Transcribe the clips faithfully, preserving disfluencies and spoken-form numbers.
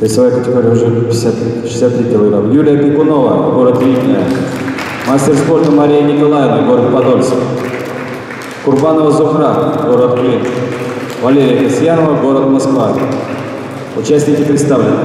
Весовая категория уже шестьдесят три килограмма. Юлия Кипунова, город Ритня. Мастер спорта Мария Николаевна, город Подольск. Курбанова Зухра, город Клин. Валерия Касьянова, город Москва. Участники представлены.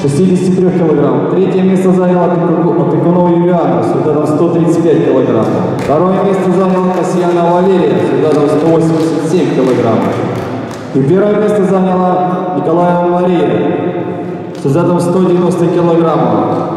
шестьдесят три килограмм. Третье место заняла Антоникова Юляна с ударом сто тридцать пять килограмм. Второе место заняла Касьянова Валерия с ударом сто восемьдесят семь килограмм. И первое место заняла Николаева Мария с ударом сто девяносто килограмм.